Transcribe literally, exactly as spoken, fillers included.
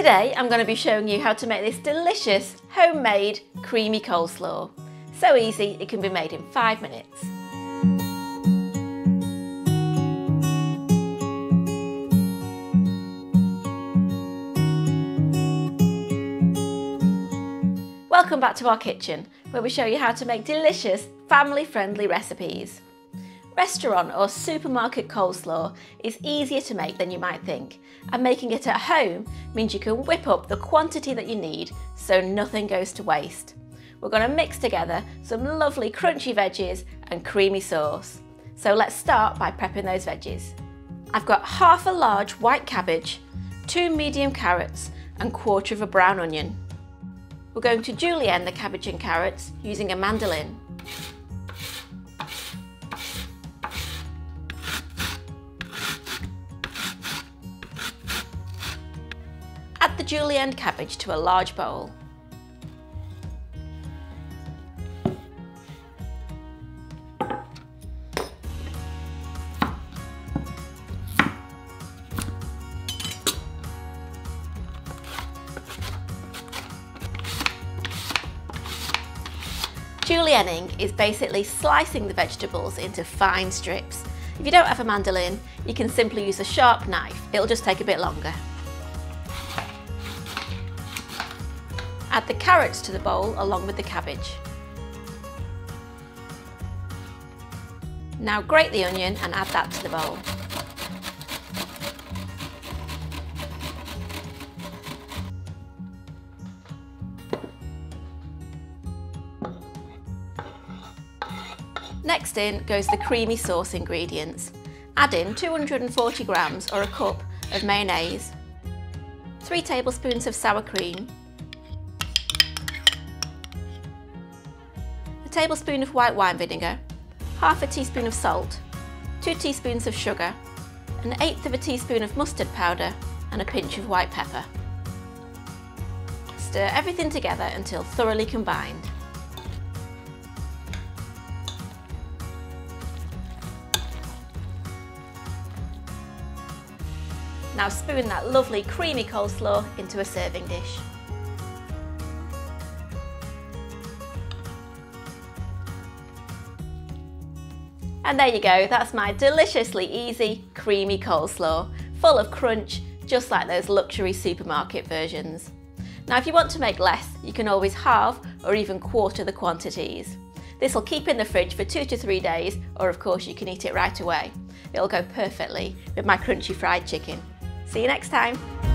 Today I'm going to be showing you how to make this delicious homemade creamy coleslaw. So easy, it can be made in five minutes. Welcome back to our kitchen, where we show you how to make delicious, family-friendly recipes. Restaurant or supermarket coleslaw is easier to make than you might think, and making it at home means you can whip up the quantity that you need so nothing goes to waste. We're going to mix together some lovely crunchy veggies and creamy sauce. So let's start by prepping those veggies. I've got half a large white cabbage, two medium carrots and quarter of a brown onion. We're going to julienne the cabbage and carrots using a mandolin. Add the julienne cabbage to a large bowl. Julienning is basically slicing the vegetables into fine strips. If you don't have a mandolin, you can simply use a sharp knife. It'll just take a bit longer. Add the carrots to the bowl along with the cabbage. Now grate the onion and add that to the bowl. Next in goes the creamy sauce ingredients. Add in two hundred and forty grams or a cup of mayonnaise, three tablespoons of sour cream, a tablespoon of white wine vinegar, half a teaspoon of salt, two teaspoons of sugar, an eighth of a teaspoon of mustard powder and a pinch of white pepper. Stir everything together until thoroughly combined. Now spoon that lovely creamy coleslaw into a serving dish. And there you go, that's my deliciously easy creamy coleslaw, full of crunch, just like those luxury supermarket versions. Now if you want to make less, you can always halve or even quarter the quantities. This will keep in the fridge for two to three days, or of course you can eat it right away. It'll go perfectly with my crunchy fried chicken. See you next time.